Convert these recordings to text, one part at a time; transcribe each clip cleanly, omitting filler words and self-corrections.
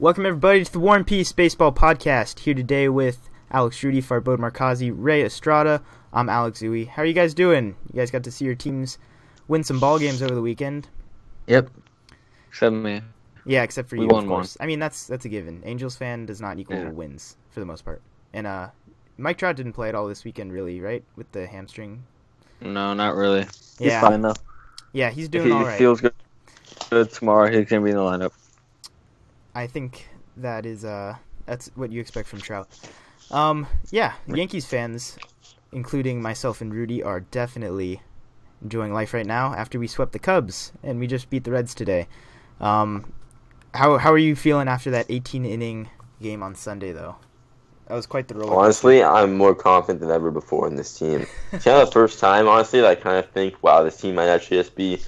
Welcome everybody to the War and Peace Baseball Podcast. Here today with Alex Rudy, Farbode Markazi, Ray Estrada. I'm Alex Zui. How are you guys doing? You guys got to see your teams win some ball games over the weekend. Yep. Except me. Yeah, except for you, of course. I mean, that's a given. Angels fan does not equal wins for the most part. And Mike Trout didn't play at all this weekend, really, right? With the hamstring. No, not really. Yeah. He's fine though. Yeah, he's doing all right. He feels good tomorrow. He's gonna be in the lineup. I think that is that's what you expect from Trout. Yeah, Yankees fans, including myself and Rudy, are definitely enjoying life right now after we swept the Cubs and we just beat the Reds today. How are you feeling after that 18-inning game on Sunday though? That was quite the roller. Honestly, I'm more confident than ever before in this team. It's kind of the first time, honestly, that I kind of think, wow, this team might actually just be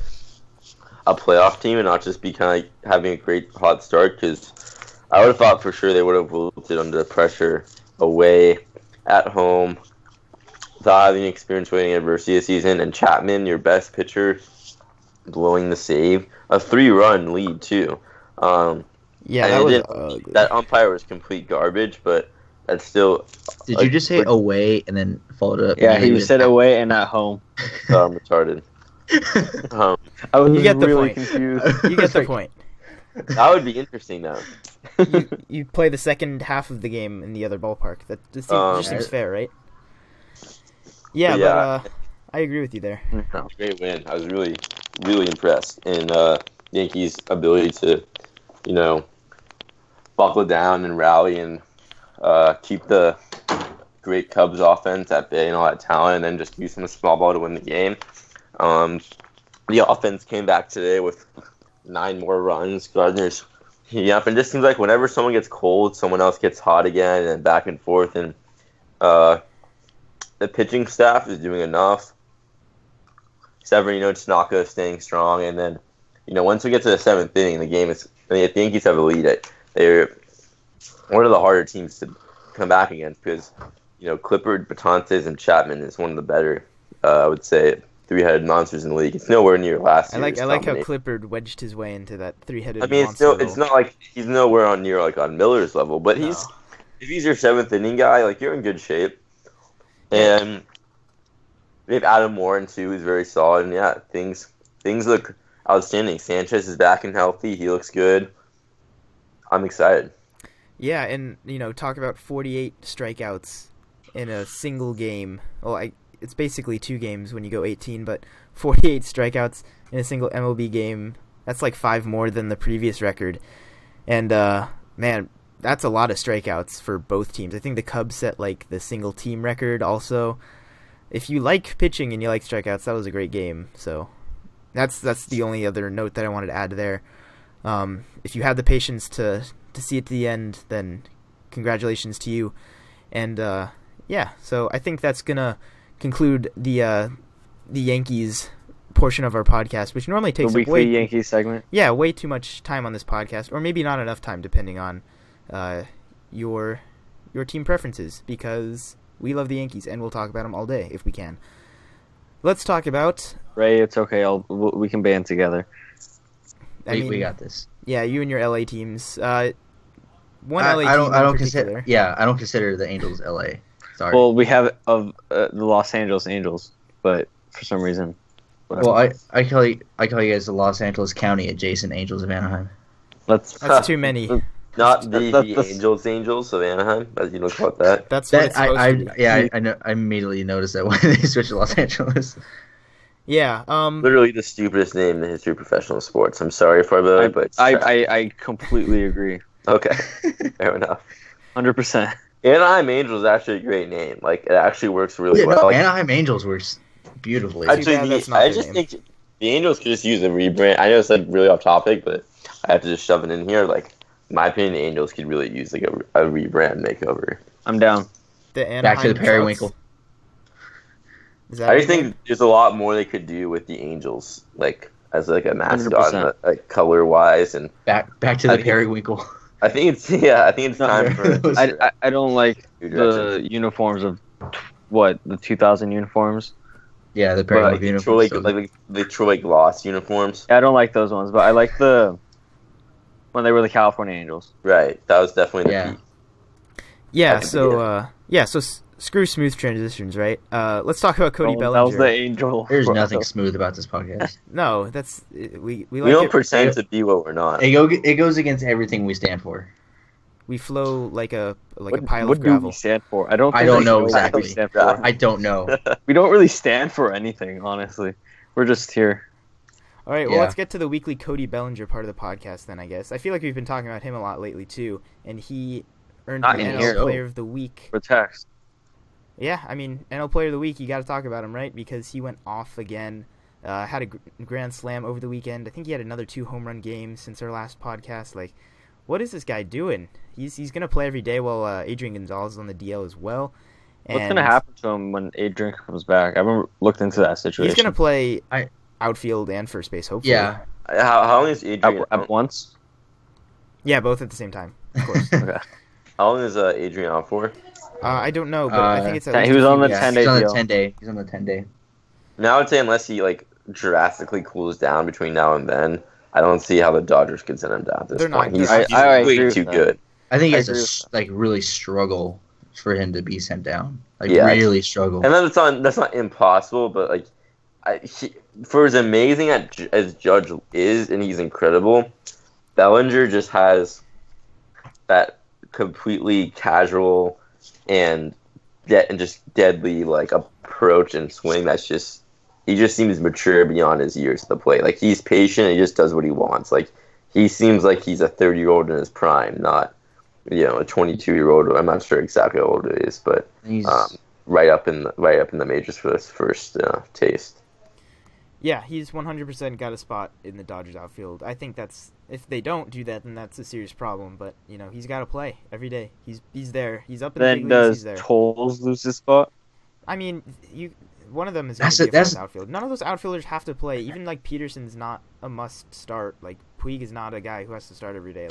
a playoff team and not just be kind of like having a great hot start, because I would have thought for sure they would have wilted under the pressure away at home, without having experience waiting adversity this season. And Chapman, your best pitcher, blowing the save, a 3-run lead too. Yeah, that umpire was complete garbage, but. That's still. Did you just say away and then followed it up? Yeah, he said away and at home. So I'm retarded. I was really confused. You get the point. That would be interesting, though. You play the second half of the game in the other ballpark. That just seems fair, right? Yeah. But I agree with you there. Great win. I was really, really impressed in Yankees' ability to, buckle down and rally and. Keep the great Cubs offense at bay and all that talent, and then just use some small ball to win the game. The offense came back today with 9 more runs. Gardner's heating up, and it just seems like whenever someone gets cold, someone else gets hot again, and back and forth. And the pitching staff is doing enough. Severino, Tanaka staying strong, and then once we get to the 7th inning, the game is. I mean, if the Yankees have a lead, they're one of the harder teams to come back against because, Clippard, Benintendi, and Chapman is one of the better, I would say, three-headed monsters in the league. It's nowhere near last year's domination. I like how Clippard wedged his way into that three-headed monster. I mean, it's not like he's nowhere on Miller's level, but if he's your 7th-inning guy, you're in good shape. And they have Adam Warren, too, who's very solid. And, yeah, things look outstanding. Sanchez is back and healthy. He looks good. I'm excited. Yeah, and, talk about 48 strikeouts in a single game. Well, it's basically 2 games when you go 18, but 48 strikeouts in a single MLB game, that's 5 more than the previous record. And, man, that's a lot of strikeouts for both teams. I think the Cubs set, the single-team record also. If you like pitching and you like strikeouts, that was a great game. So that's the only other note that I wanted to add there. If you had the patience to see it to the end, then congratulations to you. And so I think that's gonna conclude the Yankees portion of our podcast, which normally takes the weekly Yankees segment. Yeah, way too much time on this podcast, or maybe not enough time, depending on your team preferences. Because we love the Yankees, and we'll talk about them all day if we can. Let's talk about Ray. It's okay. We can band together. We got this. Yeah, you and your LA teams. I don't consider the Angels LA. Sorry. Well, we have the Los Angeles Angels, but for some reason. Whatever. Well, I call you guys the Los Angeles County adjacent Angels of Anaheim. That's too many. Not the Angels of Anaheim, as you look about that. That's what it's supposed to be. Yeah, I know. I immediately noticed that when they switched to Los Angeles. Yeah, literally the stupidest name in the history of professional sports. I'm sorry for that, but I completely agree. Okay, fair enough. 100%. Anaheim Angels is actually a great name. It actually works really well. No, Anaheim Angels works beautifully. Actually, I just think the Angels could just use a rebrand. I know it's really off topic, but I have to just shove it in here. In my opinion, the Angels could really use a rebrand makeover. I'm down. Back to the periwinkle. Trucks. I just think there's a lot more they could do with the Angels, as a mascot, 100%. Color wise, and back to the periwinkle. I think it's time for. I don't like the uniforms of the 2000 uniforms. Yeah, the periwinkle uniforms, Troy Gloss uniforms. I don't like those ones, but I like the when they were the California Angels. Right. That was definitely the peak. Yeah. So screw smooth transitions, right? Let's talk about Cody Bellinger. That was the Angel. There's nothing smooth about this podcast. No, that's we don't pretend to be what we're not. It goes against everything we stand for. We flow like a pile of gravel. What do we stand for? I don't know exactly. I don't know. We don't really stand for anything, honestly. We're just here. All right, well, let's get to the weekly Cody Bellinger part of the podcast then, I guess. I feel like we've been talking about him a lot lately too, and he earned the NL Player of the Week. For text. Yeah, I mean, NL Player of the Week, you got to talk about him, right? Because he went off again, had a grand slam over the weekend. I think he had another 2 home run games since our last podcast. Like, what is this guy doing? He's going to play every day while Adrian Gonzalez is on the DL as well. And what's going to happen to him when Adrian comes back? I haven't looked into that situation. He's going to play outfield and first base, hopefully. Yeah. How long is Adrian? At once? Yeah, both at the same time, of course. Okay. How long is Adrian out for? I don't know, but I think it's at least he was on the 10-day deal. He's on the 10-day. Now I would say unless he drastically cools down between now and then, I don't see how the Dodgers could send him down at this point. He's way too good. I think it's really struggle for him to be sent down. Really struggle. And that's not impossible, but for as amazing as Judge is, and he's incredible, Bellinger just has that completely casual and just deadly approach and swing that's just he just seems mature beyond his years to the plate. He's patient and he just does what he wants. He seems like he's a 30-year-old in his prime, not a 22-year-old. I'm not sure exactly how old it is, but he's right up in the majors for this first taste. Yeah, he's 100% got a spot in the Dodgers outfield. I think that's if they don't do that, then that's a serious problem. But he's got to play every day. He's there. He's up in the big leagues. He's there. Then does Toles lose his spot? I mean, one of them is going to be an outfield. None of those outfielders have to play. Even Peterson's not a must start. Puig is not a guy who has to start every day.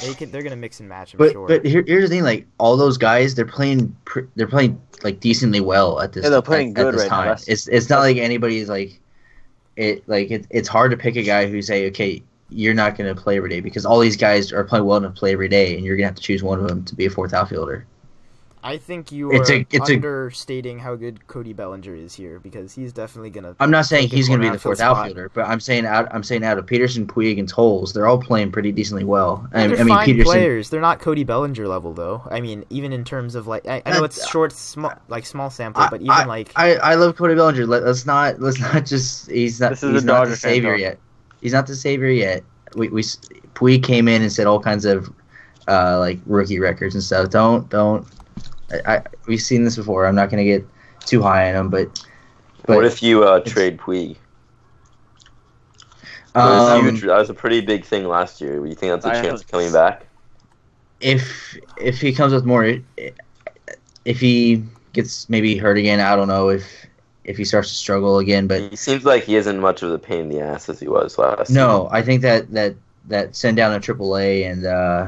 They're going to mix and match. I'm sure. But here's the thing: all those guys, they're playing decently well at this. Yeah, they're playing good right now. It's not like anybody's . It's hard to pick a guy who say, okay, you're not going to play every day because all these guys are playing well enough to play every day, and you're going to have to choose one of them to be a fourth outfielder. I think it's understating how good Cody Bellinger is here because he's definitely going to. I'm not saying he's going to be the fourth outfielder, but I'm saying out of Peterson, Puig, and Toles, they're all playing pretty decently well. I mean, fine Peterson players. They're not Cody Bellinger level though. I mean, even in terms of I know it's short, small sample, but even I love Cody Bellinger. Let's not just he's not the savior yet. He's not the savior yet. We Puig came in and set all kinds of rookie records and stuff. Don't. We've seen this before. I'm not going to get too high on him, but what if you trade Puig? That was a pretty big thing last year. You think that's a chance of coming back? If he comes with more, if he gets maybe hurt again, I don't know if he starts to struggle again. But he seems like he isn't much of a pain in the ass as he was last. No, I think that send down a AAA and.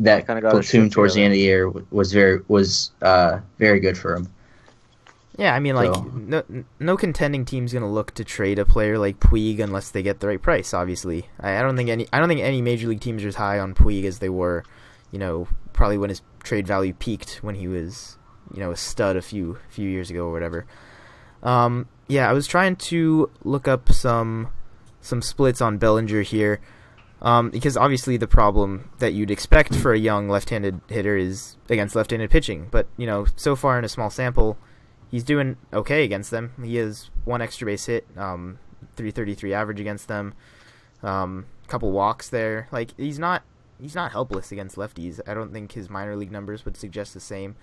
That kind of platoon towards the end of the year was very good for him. Yeah, I mean, no contending team's gonna look to trade a player like Puig unless they get the right price. Obviously, I don't think any major league teams are as high on Puig as they were, probably when his trade value peaked when he was, a stud a few years ago or whatever. Yeah, I was trying to look up some splits on Bellinger here. Because obviously the problem that you'd expect for a young left-handed hitter is against left-handed pitching. But, so far in a small sample, he's doing okay against them. He has 1 extra base hit, 333 average against them, couple walks there. He's not helpless against lefties. I don't think his minor league numbers would suggest the same.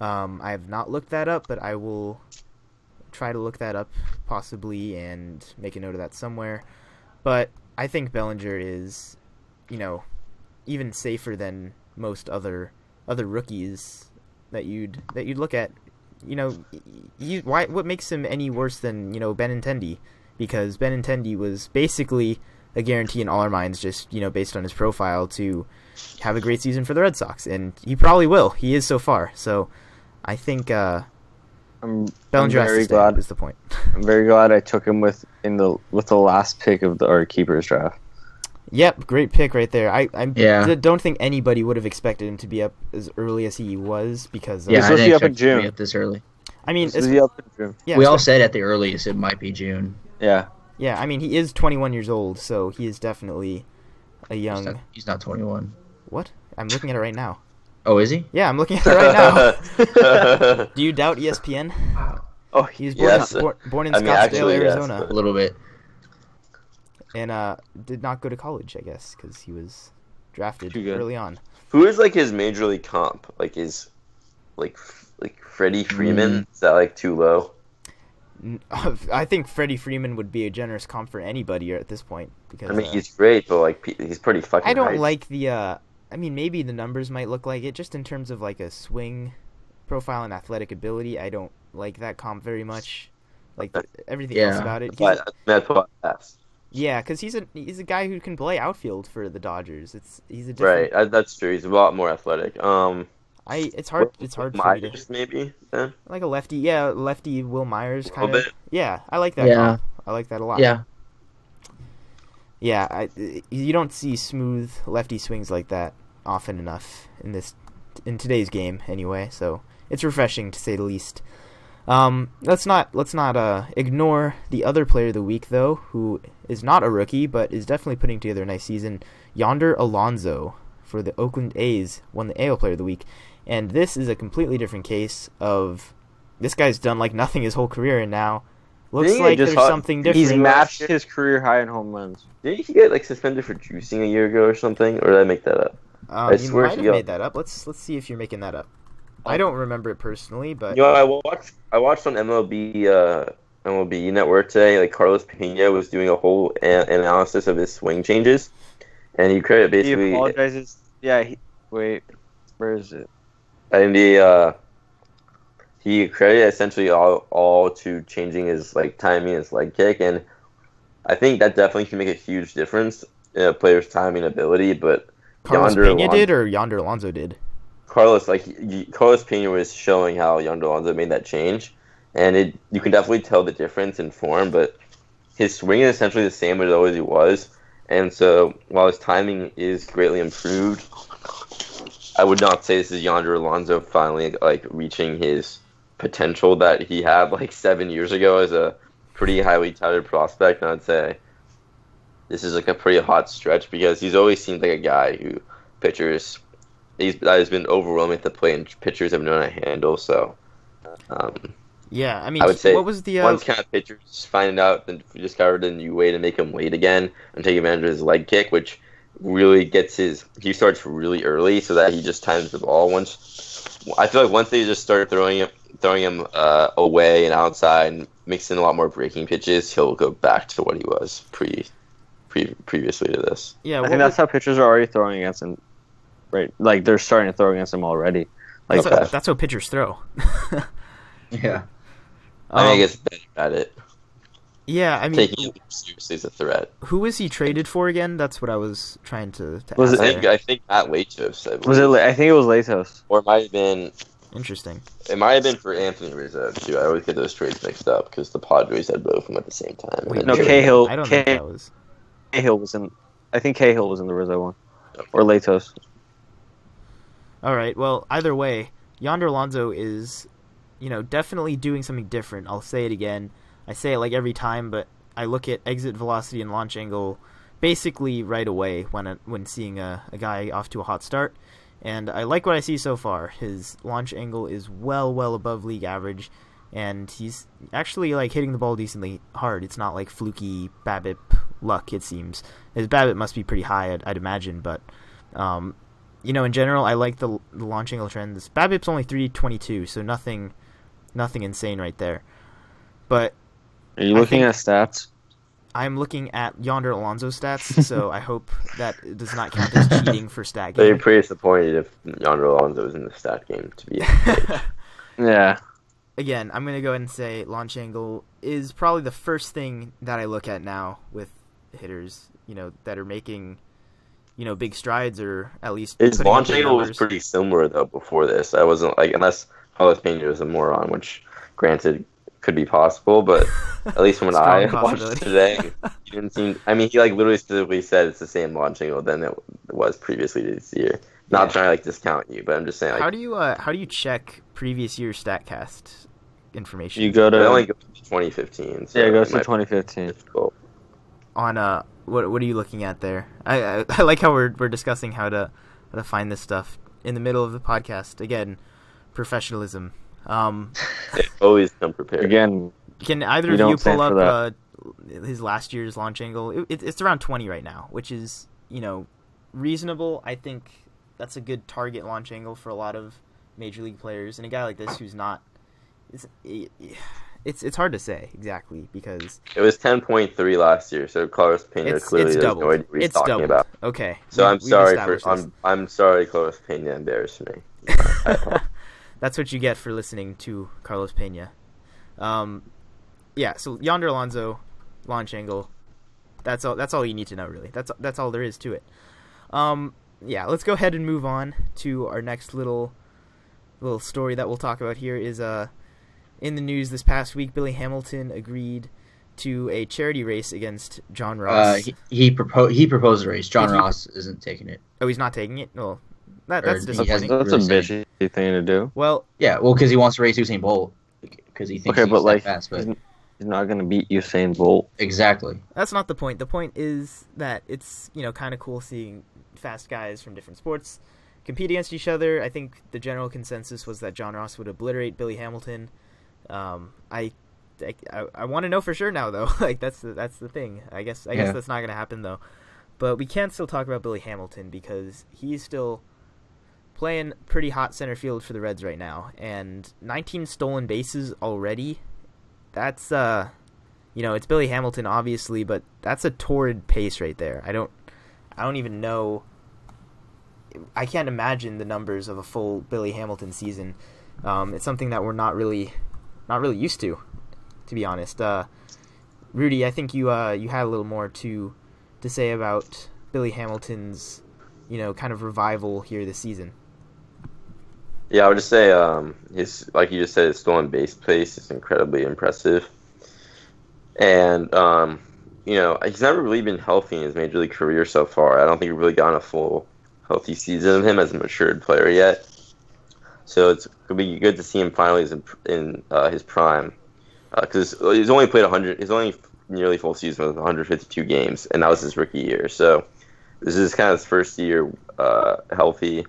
I have not looked that up, but I will try to look that up possibly and make a note of that somewhere. But I think Bellinger is, even safer than most other rookies that you'd look at. What makes him any worse than Benintendi? Because Benintendi was basically a guarantee in all our minds, just based on his profile to have a great season for the Red Sox, and he probably will. He is so far. So I think Bellinger has to stay up is the point. I'm very glad I took him with the last pick of our keepers draft. Yep, great pick right there. I don't think anybody would have expected him to be up as early as he was because yeah, I didn't expect him to be up this early. I mean, we all said at the earliest it might be June. Yeah. Yeah, I mean, he is 21 years old, so he is definitely a young... He's not 21. What? I'm looking at it right now. Oh, is he? Yeah, I'm looking at it right now. Do you doubt ESPN? Oh, he's born in Scottsdale, Arizona. Yes, a little bit. And did not go to college, I guess, because he was drafted early on. Who is, like, his major league comp? Like, is, like Freddie Freeman? Is that, like, too low? I think Freddie Freeman would be a generous comp for anybody at this point. Because, I mean, he's great, but, like, he's pretty fucking I don't like the... I mean, maybe the numbers might look like it. Just in terms of, like, a swing profile and athletic ability, I don't like that comp very much. Like, everything else about it. That's what I asked. Yeah, because he's a guy who can play outfield for the Dodgers. He's a different... Right, that's true. He's a lot more athletic. It's hard for me to... maybe? Then? Like a lefty. Yeah, lefty Will Myers kind of. Yeah, I like that. Yeah. I like that a lot. Yeah. Yeah, you don't see smooth lefty swings like that often enough in today's game anyway, so it's refreshing to say the least. Let's not ignore the other player of the week, though, who is not a rookie but is definitely putting together a nice season. Yonder Alonso for the Oakland A's won the AL Player of the Week, and this is a completely different case of this guy's done like nothing his whole career, and now looks like there's something different. He's matched his career high in home runs. Didn't he get like suspended for juicing a year ago or something, or did I make that up? You might have made that up. Let's see if you're making that up. I don't remember it personally, but you know, I watched on MLB Network today. Like Carlos Peña was doing a whole analysis of his swing changes, and he credit basically. He apologizes. Yeah. Wait, where is it? And he credited essentially all to changing his like timing, his leg kick, and I think that definitely can make a huge difference in a player's timing ability. But Carlos Peña did, or Yonder Alonso did. Carlos Peña was showing how Yonder Alonso made that change, and you can definitely tell the difference in form. But his swing is essentially the same as it always was, and so while his timing is greatly improved, I would not say this is Yonder Alonso finally like reaching his potential that he had like 7 years ago as a pretty highly touted prospect. And I'd say this is like a pretty hot stretch because he's always seemed like a guy who that has been overwhelming at the plate and pitchers have known how to handle. So, yeah, I mean, I would say what was the once kind of pitchers find out and discovered a new way to make him wait again and take advantage of his leg kick, which really gets he starts really early so that he just times the ball once. I feel like once they just start throwing him away and outside and mixing in a lot more breaking pitches, he'll go back to what he was previously to this. Yeah, I think that's how pitchers are already throwing against him, right? Like they're starting to throw against him already. Like that's how pitchers throw. Yeah, I think it's better at it. Yeah, I mean, taking him seriously is a threat. Who was he traded for again? That's what I was trying to ask. I think Matt Latos. I think it was Latos, or it might have been. Interesting. It might have been for Anthony Rizzo, too. I always get those trades mixed up because the Padres had both of them at the same time. Wait, no, Hayhill. I don't think that was. Hayhill was in the Rizzo one. Okay. Or Latos. All right. Well, either way, Yonder Alonso is, definitely doing something different. I'll say it again. I say it like every time, but I look at exit velocity and launch angle basically right away when seeing a guy off to a hot start. And I like what I see so far. His launch angle is well above league average, and he's actually like hitting the ball decently hard. It's not like fluky BABIP luck, it seems. His BABIP must be pretty high, I'd imagine, but in general, I like the launch angle trend. This BABIP's only 322, so nothing insane right there. But are you looking at stats? I'm looking at Yonder Alonso's stats, so I hope that does not count as cheating for stat game. They'd be pretty disappointed if Yonder Alonso was in the stat game, to be honest. Yeah. Again, I'm going to go ahead and say launch angle is probably the first thing that I look at now with hitters, that are making, big strides or at least. His launch angle was pretty similar, though, before this. I wasn't, unless Carlos Peña was a moron, which, granted, could be possible, but at least when I watched today, he didn't seem. I mean, he like literally specifically said it's the same launch angle than it was previously this year. Not trying to like discount you, but I'm just saying. Like, how do you check previous year Statcast information? You go to, I only go to 2015. So yeah, it goes to 2015. On what are you looking at there? I like how we're discussing how to find this stuff in the middle of the podcast. Again, professionalism. Always come prepared. Again, can either of you pull up his last year's launch angle? It's around 20 right now, which is, you know, reasonable. I think that's a good target launch angle for a lot of major league players, and a guy like this who's not. It's hard to say exactly because it was 10.3 last year, so Carlos Peña clearly doesn't know what he's talking about. Okay, so I'm sorry, Carlos Peña embarrassed me. That's what you get for listening to Carlos Peña. Yeah, so Yonder Alonso launch angle. That's all you need to know, really. That's all there is to it. Yeah, let's go ahead and move on to our next little story that we'll talk about here is in the news this past week, Billy Hamilton agreed to a charity race against John Ross. He proposed a race. John Ross isn't taking it. Oh, he's not taking it? Well, that's disappointing. That's a bitchy thing to do. Well, yeah, because he wants to race Usain Bolt because he thinks fast, but he's not going to beat Usain Bolt. Exactly. That's not the point. The point is that it's, you know, kind of cool seeing fast guys from different sports compete against each other. I think the general consensus was that John Ross would obliterate Billy Hamilton. I want to know for sure now, though. Like that's the thing. I guess that's not gonna happen though. But we can still talk about Billy Hamilton because he's still playing pretty hot center field for the Reds right now. And 19 stolen bases already. That's you know, it's Billy Hamilton obviously, but that's a torrid pace right there. I don't even know. I can't imagine the numbers of a full Billy Hamilton season. It's something that we're not really used to be honest. Rudy, I think you had a little more to say about Billy Hamilton's, you know, kind of revival here this season. Yeah, I would just say his, like you just said, his stolen base pace is incredibly impressive, and you know, he's never really been healthy in his major league career so far. I don't think we've really gotten a full healthy season of him as a matured player yet. So it's going to be good to see him finally in his prime, because he's only played 100. He's only nearly full season with 152 games, and that was his rookie year. So this is kind of his first year healthy.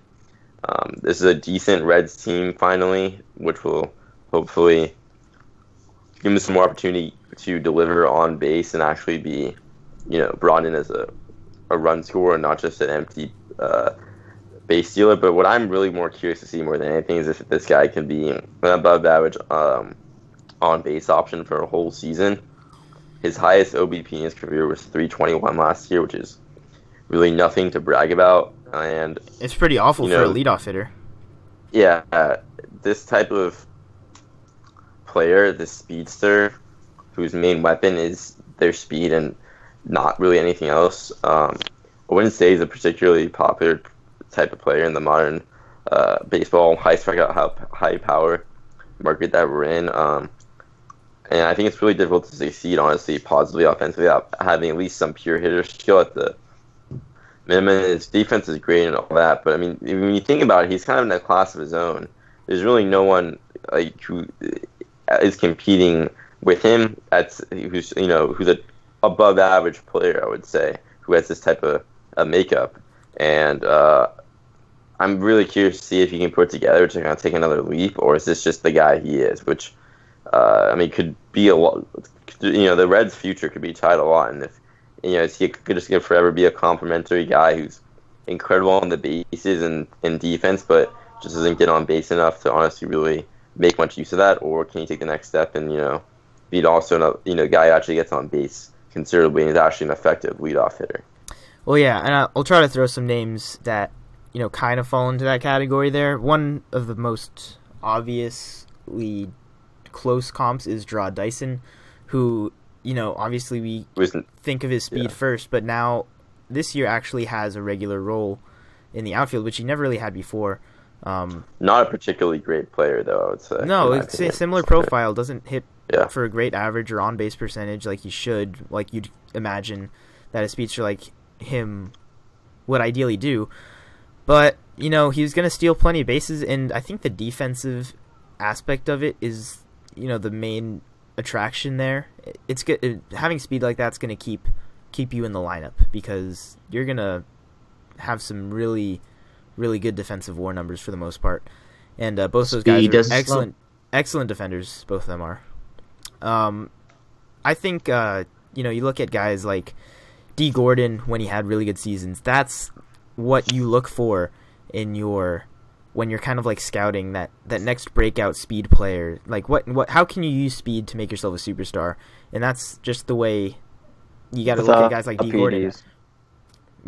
This is a decent Reds team finally, which will hopefully give him some more opportunity to deliver on base and actually be, you know, brought in as a run scorer and not just an empty base stealer. But what I'm really more curious to see more than anything is if this guy can be an above average on base option for a whole season. His highest OBP in his career was 321 last year, which is really nothing to brag about, and it's pretty awful for a leadoff hitter. Yeah, this type of player, this speedster, whose main weapon is their speed and not really anything else. I wouldn't say he's a particularly popular type of player in the modern baseball high power market that we're in, and I think it's really difficult to succeed honestly positively offensively without having at least some pure hitter skill at the minimum. His defense is great and all that, but I mean, when you think about it, he's kind of in a class of his own. There's really no one like who is competing with him who's an above average player, I would say, who has this type of makeup. And I'm really curious to see if he can put it together to kind of take another leap, or is this just the guy he is? Which, I mean, could be a lot. You know, the Reds' future could be tied a lot, and if you know, he could just forever be a complimentary guy who's incredible on the bases and in defense, but just doesn't get on base enough to honestly really make much use of that. Or can he take the next step and, you know, be also a guy who actually gets on base considerably and is actually an effective leadoff hitter? Well, yeah, and I'll try to throw some names that, you know, kind of fall into that category there. One of the most obviously close comps is Draw Dyson, who, you know, obviously we think of his speed first, but now this year actually has a regular role in the outfield, which he never really had before. Not a particularly great player, though, I would say. No, it's a similar profile. Doesn't hit yeah, for a great average or on-base percentage like he should, like you'd imagine that a speedster like him would ideally do. But, you know, he's going to steal plenty of bases, and I think the defensive aspect of it is, you know, the main attraction there. It's good, having speed like that's going to keep you in the lineup because you're going to have some really, really good defensive WAR numbers for the most part. And both those guys are excellent defenders, both of them are. I think, you know, you look at guys like Dee Gordon when he had really good seasons. That's what you look for in your when you're kind of like scouting that next breakout speed player. Like what how can you use speed to make yourself a superstar? And that's just the way you got to look at guys like Dee Gordon.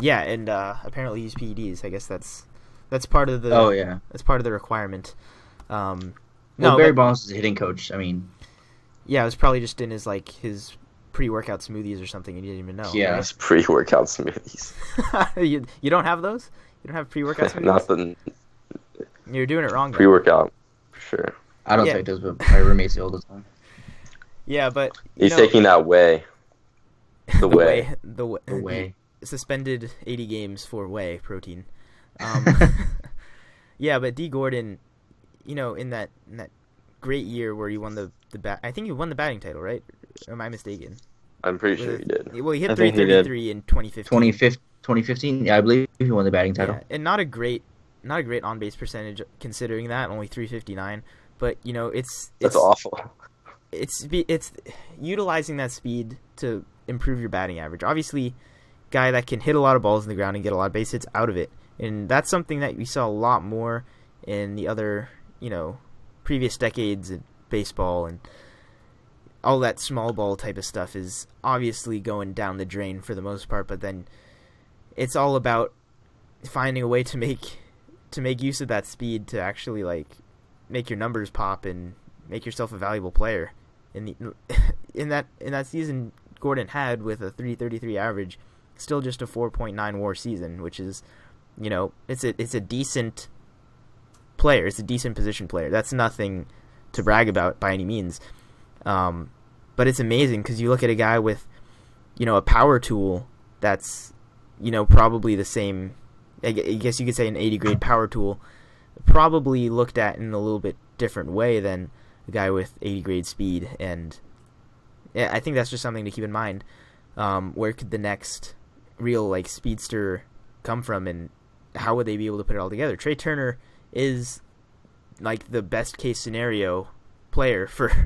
Yeah, and apparently use PEDs. I guess that's part of the that's part of the requirement. Well, Barry Bonds is a hitting coach. I mean, yeah, it was probably just in his like his pre-workout smoothies or something, and you didn't even know. Yeah, it's pre-workout smoothies. you don't have those? You don't have pre-workout smoothies? Nothing. You're doing it wrong. Pre-workout, for sure. I don't take those, but my roommates all the time. Yeah, but he's taking that whey. The whey. The whey. Suspended 80 games for whey protein. Yeah, but Dee Gordon, you know, in that great year where he won I think he won the batting title, right? Am I mistaken? I'm pretty sure he did. Well, he hit 333 in 2015. 2015, yeah, I believe he won the batting title. Yeah, and not a great on-base percentage considering that, only 359. But you know, that's awful. It's utilizing that speed to improve your batting average. Obviously, guy that can hit a lot of balls in the ground and get a lot of base hits out of it, and that's something that we saw a lot more in the other, you know, previous decades in baseball and all that small ball type of stuff is obviously going down the drain for the most part, but then it's all about finding a way to make use of that speed to actually like make your numbers pop and make yourself a valuable player. In that season Gordon had with a 333 average, still just a 4.9 WAR season, which is, you know, it's a decent player. It's a decent position player. That's nothing to brag about by any means. But it's amazing because you look at a guy with, you know, a power tool that's, you know, probably the same, I guess you could say an 80 grade power tool, probably looked at in a little bit different way than a guy with 80 grade speed. And yeah, I think that's just something to keep in mind. Where could the next real like speedster come from, and how would they be able to put it all together? Trey Turner is like the best case scenario player for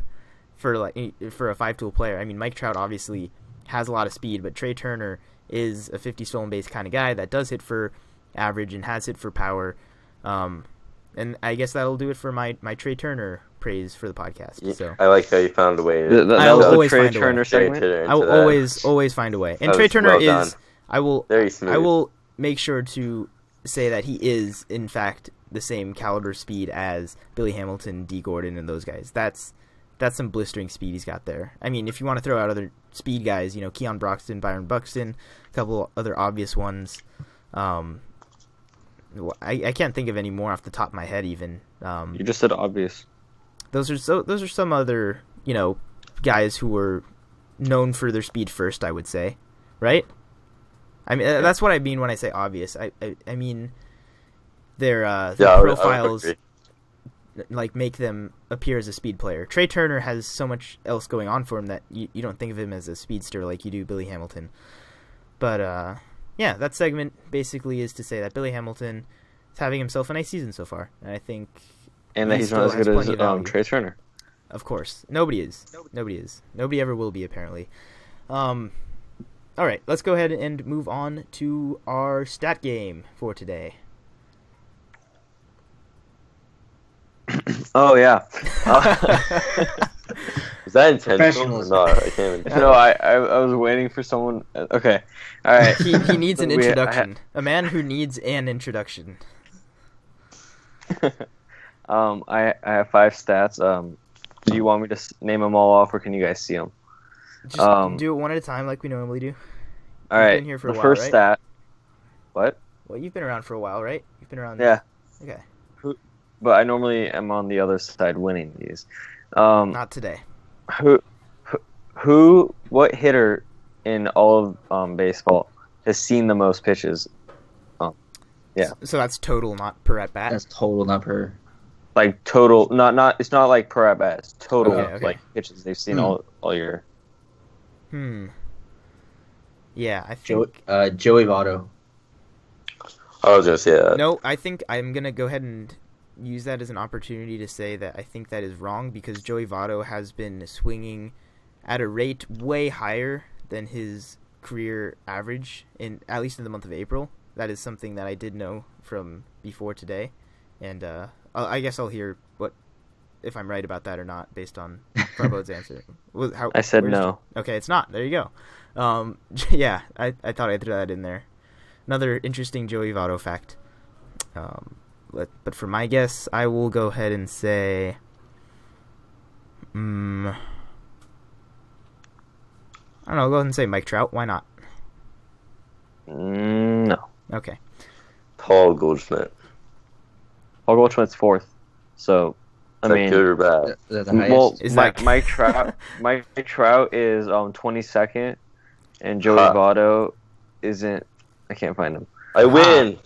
a five-tool player. I mean, Mike Trout obviously has a lot of speed, but Trey Turner is a 50 stolen base kind of guy that does hit for average and has hit for power. And I guess that'll do it for my Trey Turner praise for the podcast. Yeah, so I like how you found a way. I will always find a way. And Trey Turner I will make sure to say that he is in fact the same caliber speed as Billy Hamilton, Dee Gordon, and those guys. That's some blistering speed he's got there. I mean, if you want to throw out other speed guys, you know, Keon Broxton, Byron Buxton, a couple other obvious ones. I can't think of any more off the top of my head even. You just said obvious. Those are some other, you know, guys who were known for their speed first, I would say, right? I mean, that's what I mean when I say obvious. I mean their profiles like make them appear as a speed player. Trey Turner has so much else going on for him that you don't think of him as a speedster like you do Billy Hamilton. But yeah, that segment basically is to say that Billy Hamilton is having himself a nice season so far, and I think that he's not as good as Trey Turner. Of course, nobody is. Nobody ever will be, apparently. All right, let's go ahead and move on to our stat game for today. Oh yeah, was that intentional? No, I can't even. No, I was waiting for someone. Okay, all right. He needs an introduction. A man who needs an introduction. I have five stats. Do you want me to name them all off, or can you guys see them? Just do it one at a time, like we normally do. All right. You've been here for a while, right? The first stat. What? Well, you've been around for a while, right? You've been around. Yeah. Okay. But I normally am on the other side winning these. Not today. What hitter in all of baseball has seen the most pitches? Yeah. So that's total, not per at bat. That's total, not per. Like total, not. It's not like per at bat. It's total, okay. Like pitches they've seen all year. Yeah, I think Joey Votto. I was gonna say that. No, I think I'm gonna go ahead and use that as an opportunity to say that I think that is wrong, because Joey Votto has been swinging at a rate way higher than his career average, at least in the month of April. That is something that I did know from before today, and I guess I'll hear if I'm right about that or not based on Farbode's answer. I said no. Okay, it's not. There you go. Yeah, I thought I threw that in there. Another interesting Joey Votto fact. But for my guess, I will go ahead and say, I don't know. I'll go ahead and say Mike Trout. Why not? No. Okay. Paul Goldschmidt. Paul Goldschmidt's fourth. So, I mean, good or bad? Well, Mike Trout is 22nd, and Joey Votto isn't. I can't find him. I win.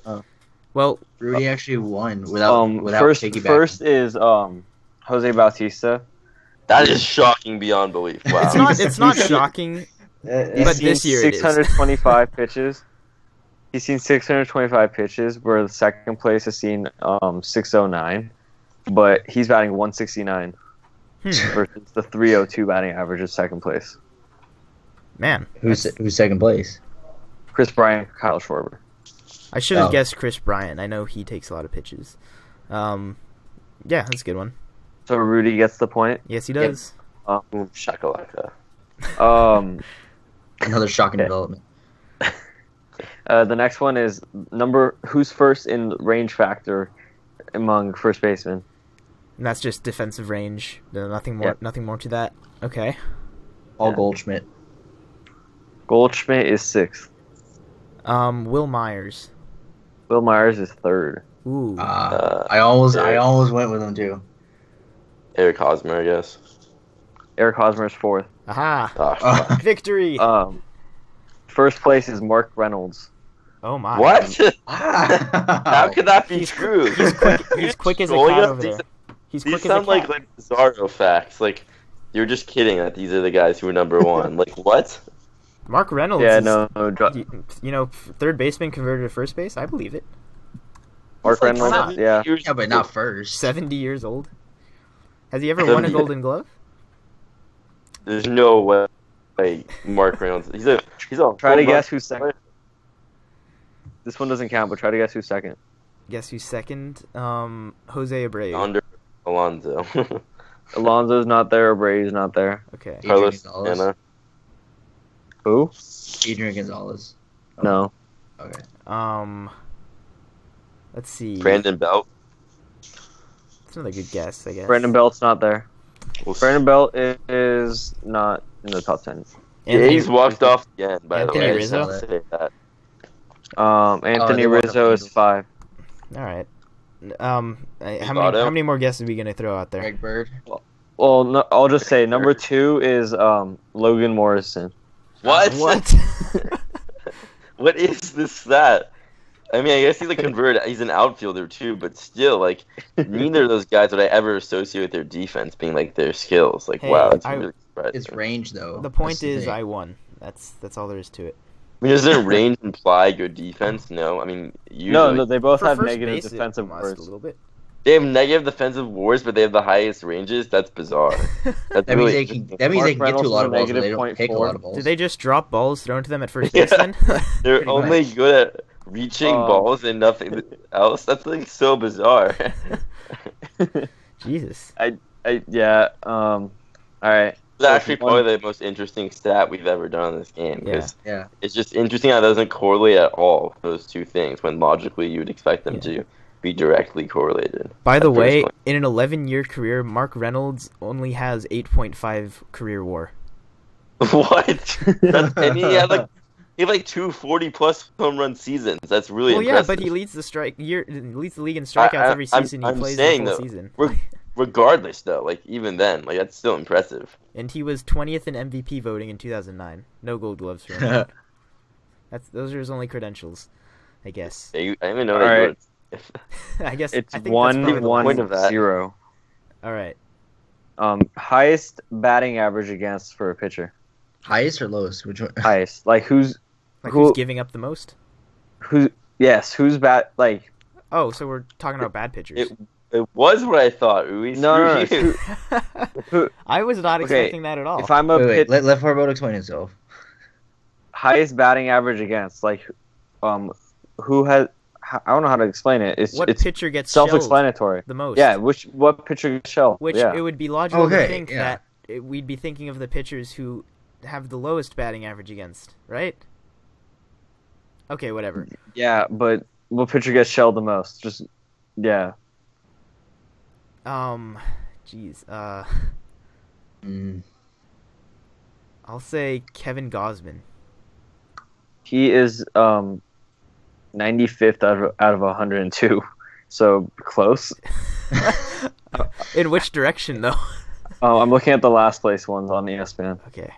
Well, Rudy actually won without piggybacking. First is Jose Bautista. That is shocking beyond belief. Wow. It's not shocking. But this year, 625 pitches. He's seen 625 pitches, where the second place has seen 609, but he's batting 169 versus the 302 batting average of second place. Man, who's second place? Chris Bryant, Kyle Schwarber. I should have guessed Chris Bryant. I know he takes a lot of pitches. Yeah, that's a good one. So Rudy gets the point. Yes, he does. Yep. Shakalaka. Another shocking development. The next one is who's first in range factor among first basemen. And that's just defensive range. Nothing more. Yep. Nothing more to that. Okay. Goldschmidt. Goldschmidt is sixth. Will Myers. Will Myers is third. Ooh. I almost went with him too. Eric Hosmer, I guess. Eric Hosmer is fourth. Aha! Victory. First place is Mark Reynolds. Oh my! What? How could that be true? He's quick as a cat over there. These sound like Bizarro facts. Like you're just kidding that these are the guys who are number one. Like what? Mark Reynolds. Yeah, you know, third baseman converted to first base. I believe it. Mark Reynolds. Yeah, but not first. 70 years old. Has he ever won a Golden Glove? There's no way. Mark Reynolds. He's try to guess who's second. This one doesn't count, but try to guess who's second. Guess who's second? Jose Abreu. Yonder Alonso. Alonso's not there. Abreu's not there. Okay. Carlos Peña. Who? Adrian Gonzalez. Oh. No. Okay. Let's see. Brandon Belt. That's another good guess, I guess. Brandon Belt's not there. Brandon Belt is not in the top 10. Yeah, he's walked off again, by the way. Anthony Rizzo is 5. All right. How many more guesses are we going to throw out there? Greg Bird. Well, no, I'll just say number 2 is Logan Morrison. What? What is this that? I mean, I guess he's a converted. He's an outfielder too, but still, like, neither of those guys would I ever associate with their defense being like their skills. Like, hey, wow, that's really surprising. It's range, though. The point is, I won. That's all there is to it. I mean, doesn't range imply good defense? No, I mean, no. They both have negative defensive wars. A little bit. They have negative defensive wars, but they have the highest ranges. That's bizarre. That means they can get to a lot of balls. They don't take a lot of balls. Did they just drop balls thrown to them at first base? Then they're only good at reaching balls and nothing else. That's like so bizarre. Jesus. Yeah. All right. It's actually probably the most interesting stat we've ever done in this game. Yeah. It's just interesting how it doesn't correlate at all, those two things, when logically you would expect them to be directly correlated. By the way, in an 11-year career, Mark Reynolds only has 8.5 career WAR. What? And he had like. He had like 240+ home run seasons. That's really impressive. But he leads the league in strikeouts every season. He plays the whole season. Regardless, though, like even then, like that's still impressive. And he was 20th in MVP voting in 2009. No Gold Gloves for him. Those are his only credentials, I guess. I didn't even know that. I guess it's 1-1-0. All right. Highest batting average against for a pitcher. Highest or lowest? Which one? Highest. Like who's giving up the most? Oh, so we're talking about bad pitchers. It was what I thought. No. I was not expecting that at all. If I'm a let Farbode explain himself. Highest batting average against, like, who has? I don't know how to explain it. What pitcher gets self-explanatory the most? Yeah, what pitcher gets shelled? It would be logical to think that we'd be thinking of the pitchers who have the lowest batting average against, right? Okay, whatever. Yeah, but what pitcher gets shelled the most? Just yeah. Jeez. I'll say Kevin Gausman. He is 95th out of 102, so close. In which direction, though? Oh, I'm looking at the last place ones on ESPN. Okay.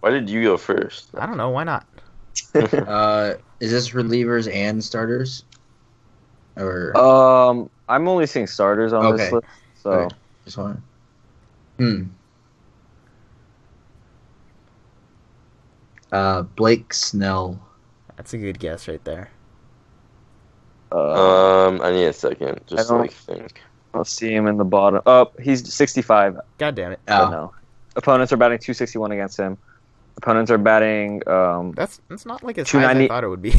Why did you go first? I don't know. Why not? Is this relievers and starters? Or I'm only seeing starters on this list. So okay. Just one. Blake Snell. That's a good guess right there. I need a second. Just think. I'll see him in the bottom. He's 65. God damn it! Oh no. Opponents are batting 261 against him. Opponents are batting. That's not like as high as I thought it would be.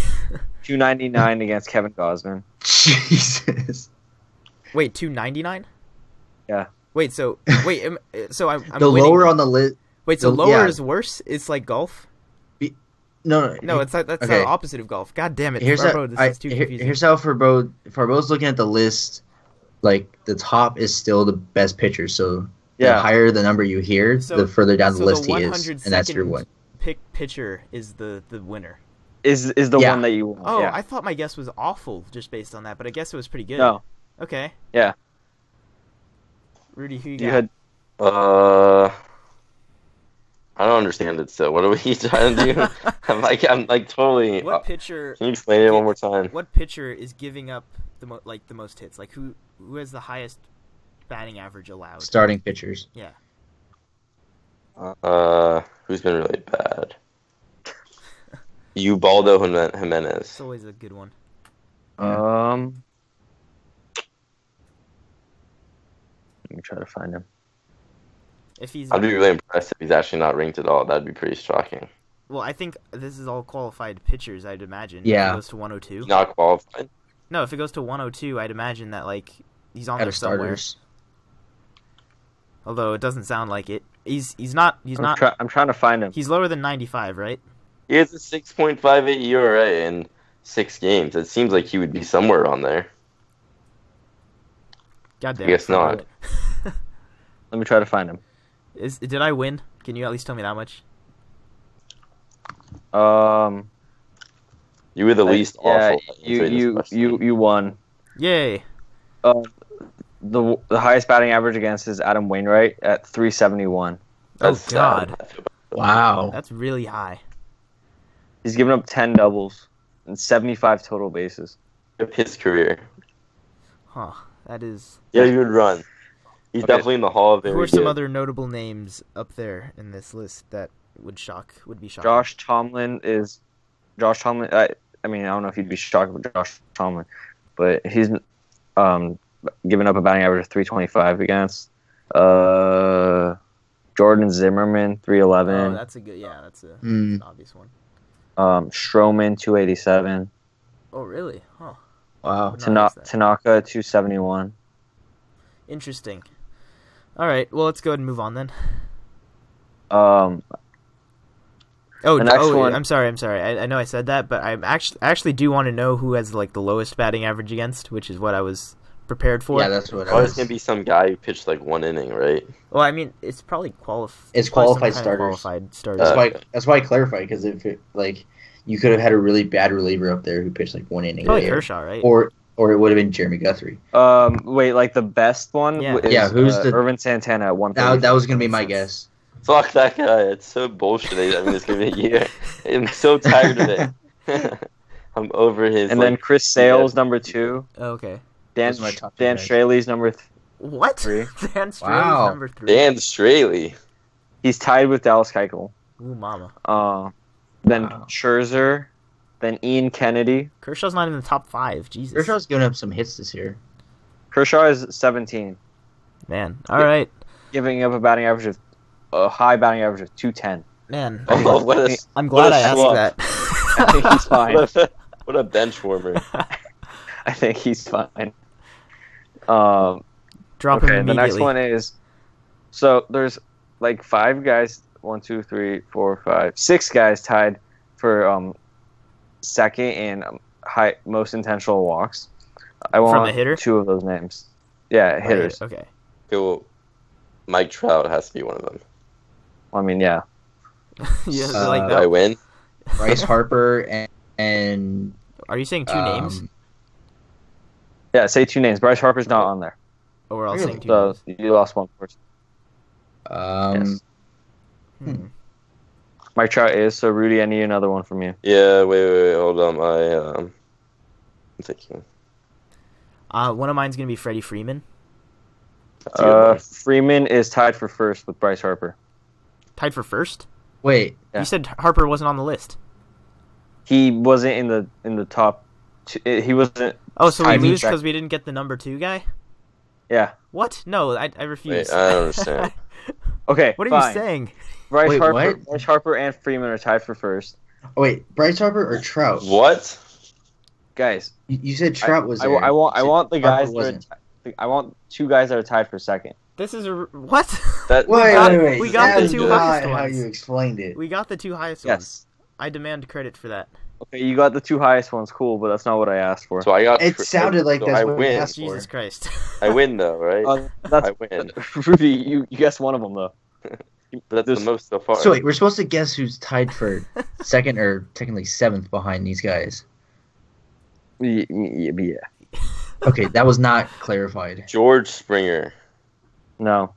299 against Kevin Gausman. Jesus. Wait, 299? Yeah. So I'm the lower on the list. Wait, so lower is worse? It's like golf? No, that's the opposite of golf. God damn it. Here's how Farbode's looking at the list. Like, the top is still the best pitcher. So the higher the number you hear, the further down the list he is. And that's your one. Pitcher is the winner. Is the one that you want. Oh, yeah. I thought my guess was awful just based on that, but I guess it was pretty good. No. Okay. Yeah. Rudy, who you got? I don't understand it. So what are we trying to do? I'm like totally. What pitcher? Can you explain it one more time? What pitcher is giving up the most hits? Like who has the highest batting average allowed? Starting pitchers. Yeah. Who's been really bad? Ubaldo Jimenez. That's always a good one. Yeah. Let me try to find him. I'd be really impressed if he's actually not ranked at all. That'd be pretty shocking. Well, I think this is all qualified pitchers, I'd imagine. Yeah. If it goes to 102. Not qualified? No, if it goes to 102, I'd imagine that, like, he's on there somewhere. Although it doesn't sound like it. I'm trying to find him. He's lower than 95, right? He has a 6.58 ERA in 6 games. It seems like he would be somewhere on there. God damn it. I guess not. Let me try to find him. Did I win? Can you at least tell me that much? You were the least awful. Yeah, you won. Yay. The highest batting average against is Adam Wainwright at 371. That's God. Wow. That's really high. He's given up 10 doubles and 75 total bases. Of his career. Huh. That is... Yeah, you would run. He's definitely in the Hall of Fame. Who are some other notable names up there in this list that would be shocking? Josh Tomlin. I mean, I don't know if you'd be shocked with Josh Tomlin, but he's given up a batting average of 325 against Jordan Zimmerman 311. Oh, that's a good. Yeah, that's an obvious one. Stroman 287. Oh really? Huh. Wow. Tanaka 271. Interesting. All right, well, let's go ahead and move on then. I'm sorry. I know I said that, but I actually do want to know who has like the lowest batting average against, which is what I was prepared for. Yeah, that's what. It's gonna be some guy who pitched like one inning, right? Well, I mean, it's probably qualified. It's qualified starters. Qualified starters. That's why I clarified, because if you could have had a really bad reliever up there who pitched like one inning. Probably Kershaw, right? Or Or it would have been Jeremy Guthrie. Wait, like the best one? Yeah, who's the Irvin Santana at 135? That was going to be my guess. Fuck that guy. It's so bullshit. I mean, it's going to be a year. I'm so tired of it. I'm over his. And then Chris Sale's number 2. Oh, okay. Dan Straley's number 3. What? Dan Straley's number 3. Dan Straley. He's tied with Dallas Keuchel. Ooh, mama. Then Scherzer. Then Ian Kennedy. Kershaw's not in the top 5. Jesus. Kershaw's giving up some hits this year. Kershaw is 17. Man, all right. Giving up a batting average of a high batting average of 210. Man, I'm glad I asked that. I think he's fine. What a bench warmer. I think he's fine. Drop him immediately. The next one is there's like 5 guys. 6 guys tied for second in most intentional walks. I want from a hitter? 2 of those names. Yeah, hitters. Okay. Well, Mike Trout has to be one of them. I mean, yeah. Yeah, like I win. Bryce Harper and are you saying 2 names? Yeah, say 2 names. Bryce Harper's not on there. Oh, we're all saying 2 names. You lost one person. Yes. Mike Trout is, so Rudy, I need another one from you. Yeah, wait, hold on. I'm thinking. One of mine's going to be Freddie Freeman. Freeman is tied for first with Bryce Harper. Tied for first? Wait. Yeah. You said Harper wasn't on the list. He wasn't in the top two. He wasn't. Oh, so we lose because we didn't get the number 2 guy? Yeah. What? No, I refuse. Wait, I don't understand. Okay, what are you saying? Bryce Harper and Freeman are tied for first. Oh, wait, Bryce Harper or Trout? What? Guys, you said Trout was there. I want the guys. I want 2 guys that are tied for second. This is what? Wait. We got the 2 highest ones. How you explained it? We got the 2 highest ones. Yes, I demand credit for that. Okay, you got the 2 highest ones. Cool, but that's not what I asked for. So I got. It sounded like that's what I asked for. Jesus Christ! I win though, right? I win. Rudy, you guessed one of them though. But that's the most so far. So wait, we're supposed to guess who's tied for second or technically 7th behind these guys. Yeah. Okay, that was not clarified. George Springer. No.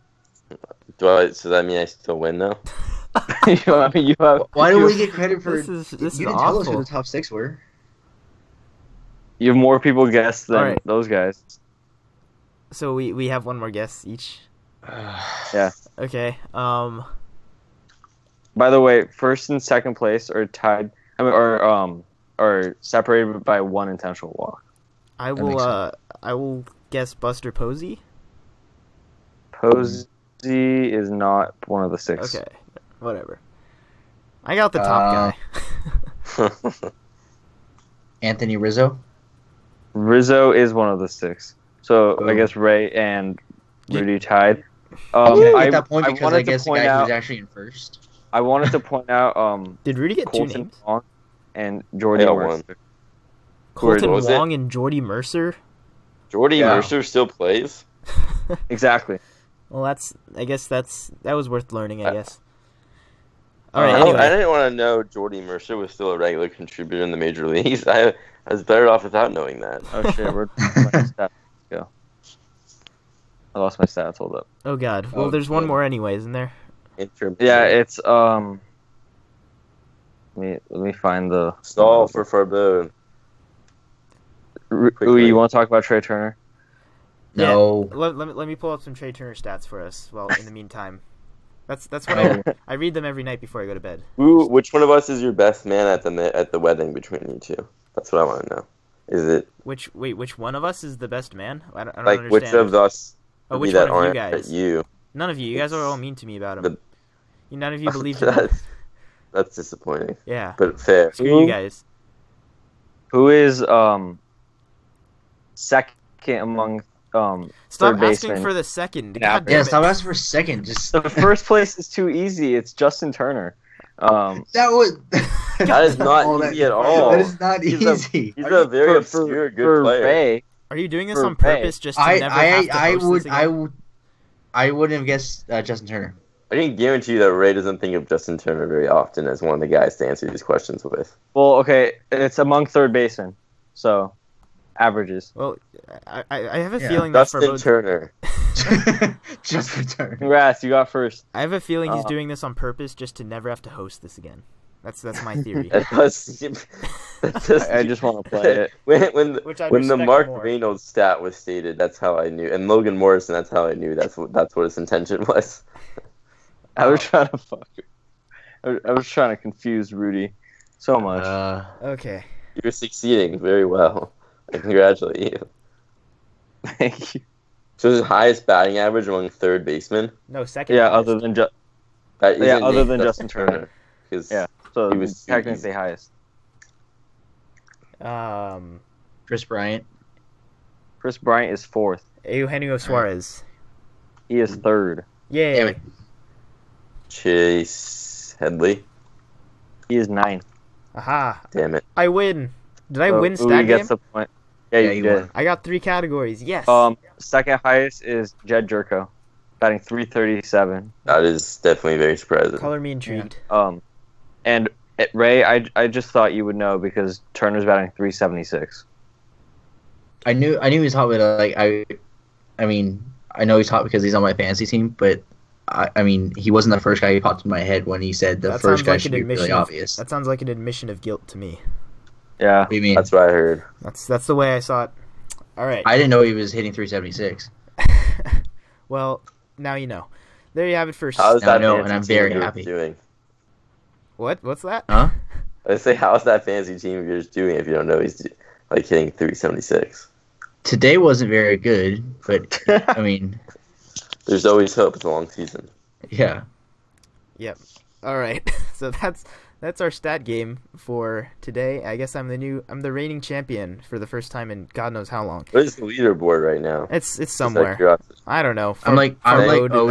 So that mean I still win though? Why do we get credit for this? You didn't tell us who the top 6 were. You have more people guessed than those guys. So we have one more guess each. Yeah. Okay. By the way, 1st and 2nd place are tied. I mean, are separated by 1 intentional walk. I will guess Buster Posey. Posey is not one of the 6. Okay. Whatever. I got the top guy. Anthony Rizzo. Rizzo is one of the 6. So I guess Ray and Rudy tied. At that point, because I guess the guy who's actually in first. I wanted to point out. Did Rudy get Colton 2 names? Long and Jordy Mercer. Colton Long and Jordy Mercer. Jordy Mercer still plays. Exactly. Well, that was worth learning. I guess. All right, anyway. I didn't want to know Jordy Mercer was still a regular contributor in the major leagues. I was better off without knowing that. Oh shit, we're go. I lost my stats. Hold up. Oh god. Well, there's one more anyway, isn't there? Yeah, it's Let me find the stall for Farbode. You want to talk about Trey Turner? No. Yeah, let me pull up some Trey Turner stats for us. Well, in the meantime. That's what I read them every night before I go to bed. Which one of us is your best man at the wedding between you two? That's what I want to know. Is it which one of us is the best man? I don't understand. Like which of us? Oh, which one of you guys? You. None of you. You guys are all mean to me about him. None of you believe in him. That's disappointing. Yeah, but fair. Screw you guys. Who is second among? Stop asking for the second. God damn it. Stop asking for second. Just the first place is too easy. It's Justin Turner. That is not easy at all. That is not easy. He's a very obscure good player. Are you doing this on purpose? Just to never have to post this again? I wouldn't have guessed Justin Turner. I can guarantee you that Ray doesn't think of Justin Turner very often as one of the guys to answer these questions with. Well, okay, it's among third baseman, so. averages. Well, I have a feeling that Turner. Justin Turner. Congrats, you got first. I have a feeling he's doing this on purpose just to never have to host this again. That's my theory. I just want to play it. When the Mark Reynolds stat was stated, that's how I knew, and Logan Morrison, that's how I knew. That's what his intention was. I was trying to confuse Rudy so much. Okay. You're succeeding very well. I congratulate you. Thank you. So his highest batting average among third basemen? No, second. Yeah, other than Justin Turner. Yeah, so he was technically highest. Chris Bryant. Chris Bryant is fourth. Eugenio Suarez. He is third. Yay. Chase Headley. He is ninth. Aha. Damn it. I win. Did I win stat game? Gets the point. Yeah, you did. I got three categories. Yes. Second highest is Jed Jerko, batting .337. That is definitely very surprising. Color me intrigued. And Ray, I just thought you would know because Turner's batting .376. I knew he was hot, but like I mean, I know he's hot because he's on my fantasy team, but I mean, he wasn't the first guy who popped in my head when he said the first guy should be really obvious. That sounds like an admission of guilt to me. Yeah, what do you mean? That's what I heard. That's the way I saw it. All right. I didn't know he was hitting .376. Well, now you know. There you have it for. How's that? No, and I'm very happy. Doing? What? What's that? Huh? I say, how's that fantasy team of yours doing if you don't know he's like hitting .376? Today wasn't very good, but I mean, there's always hope. It's a long season. Yeah. Yep. All right. So that's our stat game for today. I guess I'm the reigning champion for the first time in God knows how long. What is the leaderboard right now? It's somewhere. I don't know. I'm like and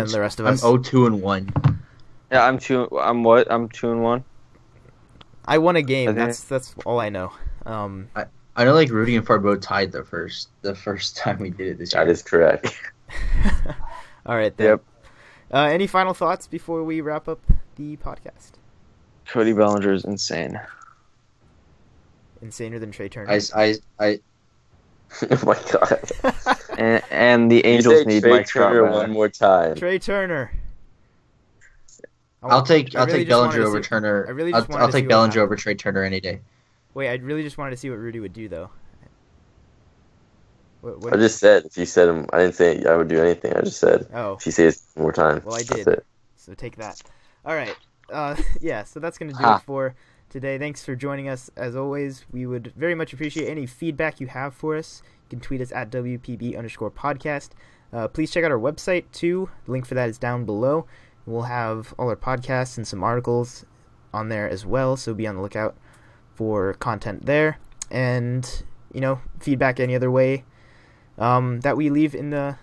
the rest of us. I'm 0-2-1. Yeah, I'm 2-1. I won a game. That's all I know. I know like Rudy and Farbode tied the first time we did it this year. That is correct. All right. Then. Yep. Any final thoughts before we wrap up the podcast? Cody Bellinger is insane. Insaner than Trey Turner. I oh my god. and the Angels need Mike Trout one more time. Trey Turner. I'll take Bellinger over Turner. I'll take Bellinger over Trey Turner any day. Wait, I really just wanted to see what Rudy would do though. What I just said if you said him. I didn't say I would do anything. I just said if you say it one more time. Well, I did. So take that. All right. So that's going to do it for today. Thanks for joining us. As always, we would very much appreciate any feedback you have for us. You can tweet us at WPB_podcast. Please check out our website, too. The link for that is down below. We'll have all our podcasts and some articles on there as well, so be on the lookout for content there. And, feedback any other way that we leave in the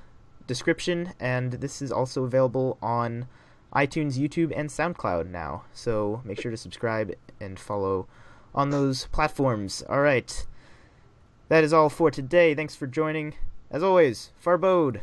description. And this is also available on iTunes, YouTube, and SoundCloud now. So make sure to subscribe and follow on those platforms. All right. That is all for today. Thanks for joining. As always, Farbode.